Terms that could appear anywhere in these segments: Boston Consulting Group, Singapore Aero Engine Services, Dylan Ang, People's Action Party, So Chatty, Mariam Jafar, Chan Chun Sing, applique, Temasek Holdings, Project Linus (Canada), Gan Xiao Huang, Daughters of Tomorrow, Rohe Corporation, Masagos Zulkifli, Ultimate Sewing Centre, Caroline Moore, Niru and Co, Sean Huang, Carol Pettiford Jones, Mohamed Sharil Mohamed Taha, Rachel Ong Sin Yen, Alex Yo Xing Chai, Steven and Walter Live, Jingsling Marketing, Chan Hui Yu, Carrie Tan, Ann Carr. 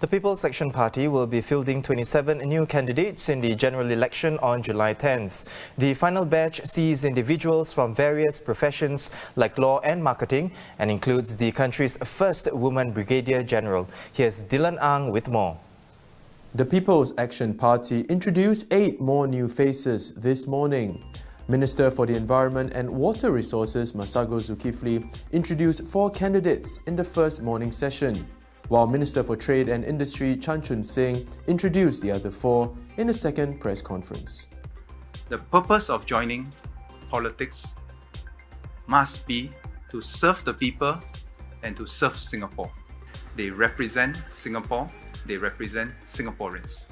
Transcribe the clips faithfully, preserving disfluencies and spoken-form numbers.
The People's Action Party will be fielding twenty-seven new candidates in the general election on July tenth. The final batch sees individuals from various professions like law and marketing and includes the country's first woman brigadier general. Here's Dylan Ang with more. The People's Action Party introduced eight more new faces this morning. Minister for the Environment and Water Resources Masagos Zulkifli introduced four candidates in the first morning session, while Minister for Trade and Industry Chan Chun Sing introduced the other four in a second press conference. The purpose of joining politics must be to serve the people and to serve Singapore. They represent Singapore, they represent Singaporeans.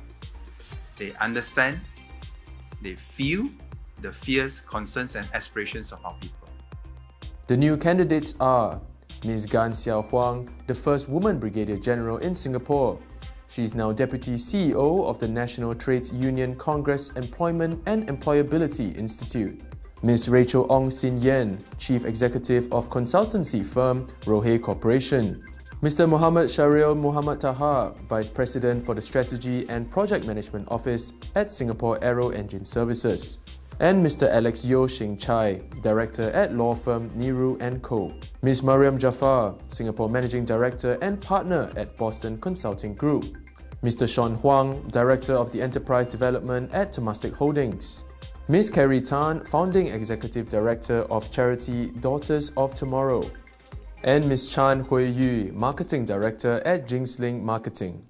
They understand, they feel the fears, concerns and aspirations of our people. The new candidates are Miz Gan Xiao Huang, the first woman brigadier general in Singapore. She is now Deputy C E O of the National Trades Union Congress Employment and Employability Institute. Miz Rachel Ong Sin Yen, Chief Executive of consultancy firm Rohe Corporation. Mister Mohamed Sharil Mohamed Taha, Vice President for the Strategy and Project Management Office at Singapore Aero Engine Services. And Mister Alex Yo Xing Chai, Director at law firm Niru and Co. Miz Mariam Jafar, Singapore Managing Director and Partner at Boston Consulting Group. Mister Sean Huang, Director of the Enterprise Development at Temasek Holdings. Miz Carrie Tan, Founding Executive Director of charity Daughters of Tomorrow. And Miz Chan Hui Yu, Marketing Director at Jingsling Marketing.